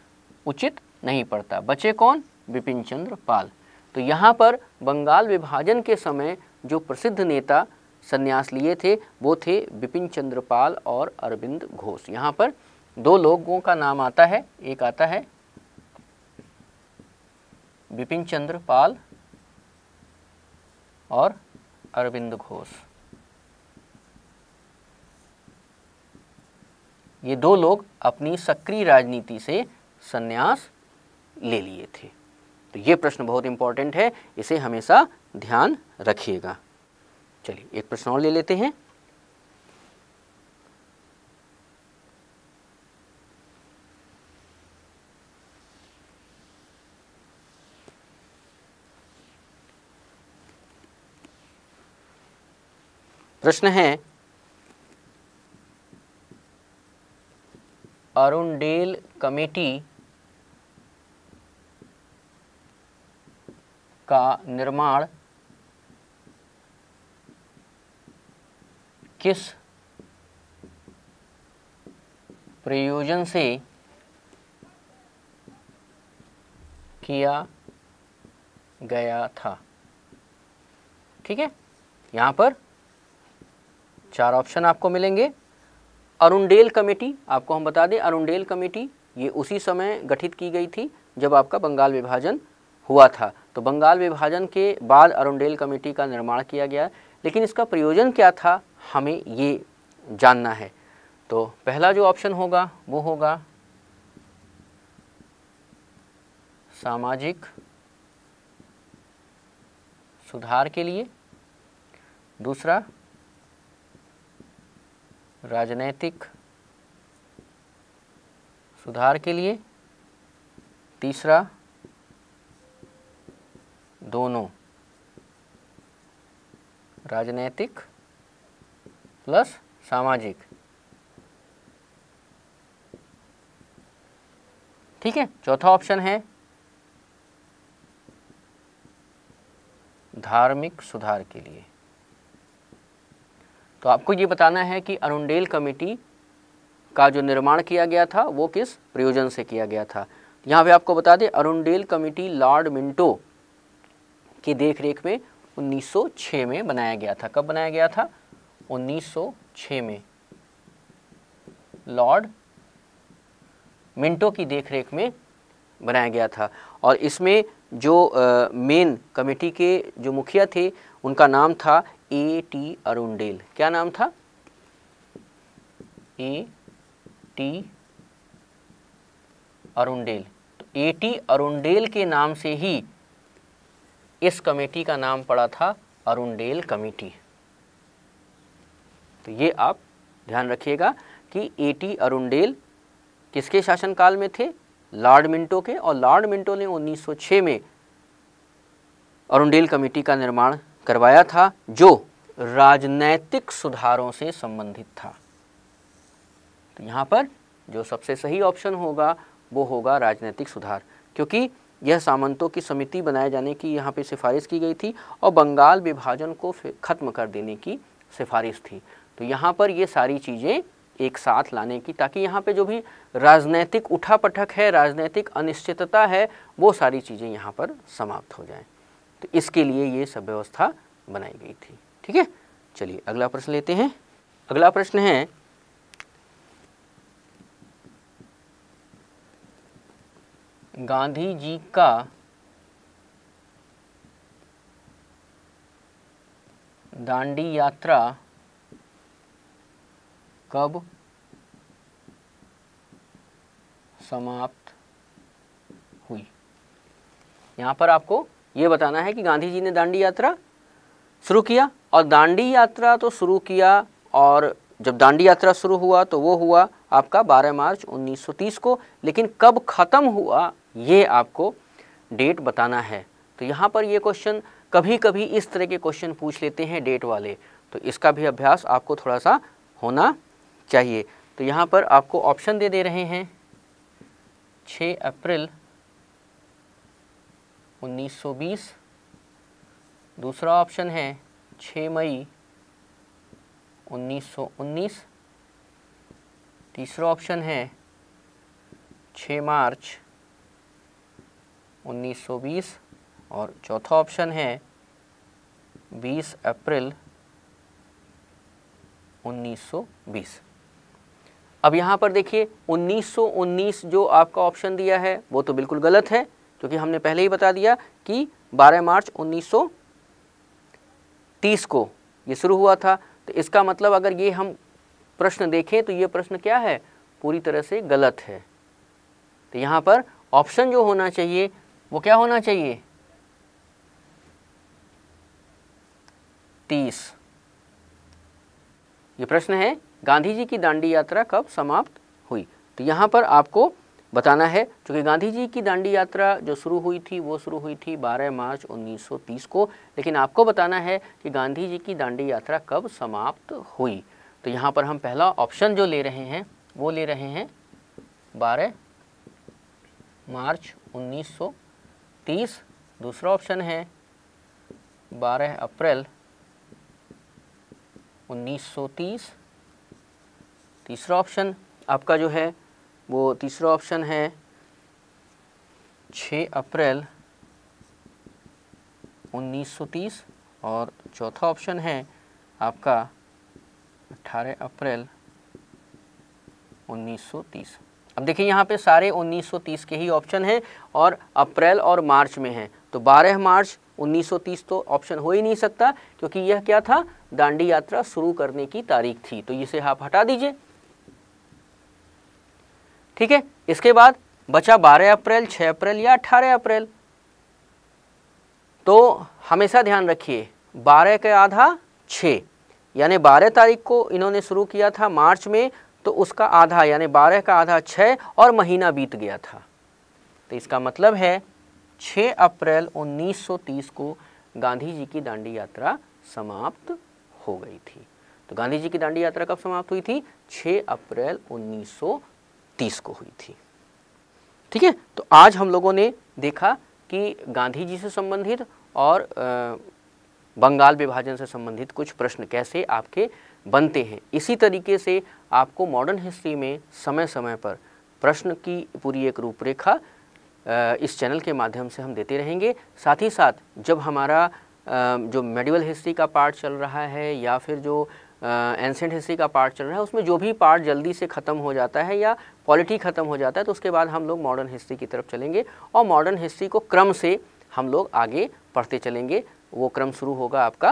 उचित नहीं पड़ता। बचे कौन? बिपिन चंद्र पाल। तो यहाँ पर बंगाल विभाजन के समय जो प्रसिद्ध नेता संन्यास लिए थे वो थे बिपिन चंद्र पाल और अरविंद घोष। यहाँ पर दो लोगों का नाम आता है, एक आता है बिपिन चंद्र पाल और अरविंद घोष। ये दो लोग अपनी सक्रिय राजनीति से संन्यास ले लिए थे। तो ये प्रश्न बहुत इंपॉर्टेंट है, इसे हमेशा ध्यान रखिएगा। चलिए एक प्रश्न और ले लेते हैं। प्रश्न है, अरुणडेल कमेटी का निर्माण किस प्रयोजन से किया गया था? ठीक है, यहाँ पर चार ऑप्शन आपको मिलेंगे। अरुणडेल कमेटी, आपको हम बता दें, अरुणडेल कमेटी ये उसी समय गठित की गई थी जब आपका बंगाल विभाजन हुआ था। तो बंगाल विभाजन के बाद अरुणडेल कमेटी का निर्माण किया गया, लेकिन इसका प्रयोजन क्या था हमें ये जानना है। तो पहला जो ऑप्शन होगा वो होगा सामाजिक सुधार के लिए, दूसरा राजनैतिक सुधार के लिए, तीसरा दोनों, राजनैतिक प्लस सामाजिक। ठीक है, चौथा ऑप्शन है धार्मिक सुधार के लिए। तो आपको ये बताना है कि अरुणडेल कमेटी का जो निर्माण किया गया था वो किस प्रयोजन से किया गया था। यहाँ पे आपको बता दें, अरुणडेल कमेटी लॉर्ड मिंटो की देखरेख में 1906 में बनाया गया था। कब बनाया गया था? 1906 में लॉर्ड मिंटो की देखरेख में बनाया गया था। और इसमें जो मेन कमेटी के जो मुखिया थे उनका नाम था ए टी अरुणडेल। क्या नाम था? ए टी अरुणडेल। तो ए टी अरुणडेल के नाम से ही इस कमेटी का नाम पड़ा था अरुणडेल कमेटी। तो ये आप ध्यान रखिएगा कि ए टी अरुणडेल किसके शासनकाल में थे? लॉर्ड मिंटो के। और लॉर्ड मिंटो ने 1906 में अरुणडेल कमेटी का निर्माण करवाया था जो राजनैतिक सुधारों से संबंधित था। तो यहाँ पर जो सबसे सही ऑप्शन होगा वो होगा राजनैतिक सुधार, क्योंकि यह सामंतों की समिति बनाए जाने की यहाँ पे सिफारिश की गई थी और बंगाल विभाजन को ख़त्म कर देने की सिफारिश थी। तो यहाँ पर ये सारी चीज़ें एक साथ लाने की, ताकि यहाँ पे जो भी राजनैतिक उठापटक है, राजनैतिक अनिश्चितता है, वो सारी चीज़ें यहाँ पर समाप्त हो जाएं। तो इसके लिए ये सब व्यवस्था बनाई गई थी। ठीक है, चलिए अगला प्रश्न लेते हैं। अगला प्रश्न है, गांधी जी का दांडी यात्रा कब समाप्त हुई? यहाँ पर आपको ये बताना है कि गांधी जी ने दांडी यात्रा शुरू किया, और दांडी यात्रा तो शुरू किया, और जब दांडी यात्रा शुरू हुआ तो वो हुआ आपका 12 मार्च 1930 को, लेकिन कब ख़त्म हुआ ये आपको डेट बताना है। तो यहाँ पर ये क्वेश्चन कभी कभी इस तरह के क्वेश्चन पूछ लेते हैं डेट वाले, तो इसका भी अभ्यास आपको थोड़ा सा होना चाहिए। तो यहाँ पर आपको ऑप्शन दे रहे हैं 6 अप्रैल 1920, दूसरा ऑप्शन है 6 मई 1919, तीसरा ऑप्शन है 6 मार्च 1920, और चौथा ऑप्शन है 20 अप्रैल 1920। अब यहाँ पर देखिए 1919 जो आपका ऑप्शन दिया है वो तो बिल्कुल गलत है, क्योंकि हमने पहले ही बता दिया कि 12 मार्च 1930 को ये शुरू हुआ था। तो इसका मतलब अगर ये हम प्रश्न देखें तो ये प्रश्न क्या है? पूरी तरह से गलत है। तो यहाँ पर ऑप्शन जो होना चाहिए वो क्या होना चाहिए, 30। ये प्रश्न है गांधी जी की दांडी यात्रा कब समाप्त हुई। तो यहाँ पर आपको बताना है, चूँकि गांधी जी की दांडी यात्रा जो शुरू हुई थी वो शुरू हुई थी 12 मार्च 1930 को, लेकिन आपको बताना है कि गांधी जी की दांडी यात्रा कब समाप्त हुई। तो यहाँ पर हम पहला ऑप्शन जो ले रहे हैं वो ले रहे हैं 12 मार्च 1930, दूसरा ऑप्शन है 12 अप्रैल 1930, तीसरा ऑप्शन आपका जो है वो तीसरा ऑप्शन है 6 अप्रैल 1930 और चौथा ऑप्शन है आपका 18 अप्रैल 1930। अब देखिए यहाँ पे सारे 1930 के ही ऑप्शन हैं और अप्रैल और मार्च में हैं, तो 12 मार्च 1930 तो ऑप्शन हो ही नहीं सकता क्योंकि यह क्या था, दांडी यात्रा शुरू करने की तारीख थी। तो इसे आप हटा दीजिए, ठीक है। इसके बाद बचा 12 अप्रैल, 6 अप्रैल या 18 अप्रैल। तो हमेशा ध्यान रखिए 12 के आधा 6, यानी 12 तारीख को इन्होंने शुरू किया था मार्च में, तो उसका आधा यानी 12 का आधा 6 और महीना बीत गया था। तो इसका मतलब है 6 अप्रैल 1930 को गांधी जी की दांडी यात्रा समाप्त हो गई थी। तो गांधी जी की दांडी यात्रा कब समाप्त हुई थी, 6 अप्रैल 1930 को हुई थी, ठीक है। तो आज हम लोगों ने देखा कि गांधी जी से संबंधित और बंगाल विभाजन से संबंधित कुछ प्रश्न कैसे आपके बनते हैं। इसी तरीके से आपको मॉडर्न हिस्ट्री में समय समय पर प्रश्न की पूरी एक रूपरेखा इस चैनल के माध्यम से हम देते रहेंगे। साथ ही साथ जब हमारा जो मेडिवल हिस्ट्री का पार्ट चल रहा है या फिर जो एंशेंट हिस्ट्री का पार्ट चल रहा है, उसमें जो भी पार्ट जल्दी से ख़त्म हो जाता है या पॉलिटी ख़त्म हो जाता है, तो उसके बाद हम लोग मॉडर्न हिस्ट्री की तरफ चलेंगे और मॉडर्न हिस्ट्री को क्रम से हम लोग आगे पढ़ते चलेंगे। वो क्रम शुरू होगा आपका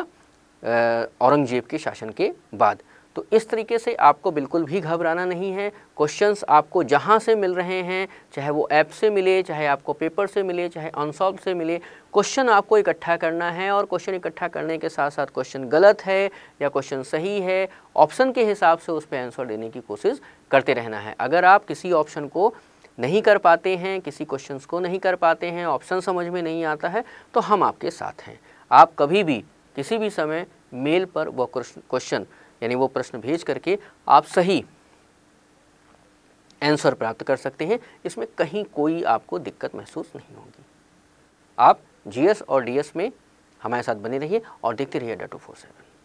औरंगजेब के शासन के बाद। तो इस तरीके से आपको बिल्कुल भी घबराना नहीं है। क्वेश्चंस आपको जहाँ से मिल रहे हैं, चाहे वो ऐप से मिले, चाहे आपको पेपर से मिले, चाहे अनसॉल्व से मिले, क्वेश्चन आपको इकट्ठा करना है। और क्वेश्चन इकट्ठा करने के साथ साथ क्वेश्चन गलत है या क्वेश्चन सही है, ऑप्शन के हिसाब से उस पर आंसर देने की कोशिश करते रहना है। अगर आप किसी ऑप्शन को नहीं कर पाते हैं, किसी क्वेश्चन को नहीं कर पाते हैं, ऑप्शन समझ में नहीं आता है, तो हम आपके साथ हैं। आप कभी भी किसी भी समय मेल पर वो क्वेश्चन यानी वो प्रश्न भेज करके आप सही आंसर प्राप्त कर सकते हैं। इसमें कहीं कोई आपको दिक्कत महसूस नहीं होगी। आप जीएस और डीएस में हमारे साथ बने रहिए और देखते रहिए अड्डा 247।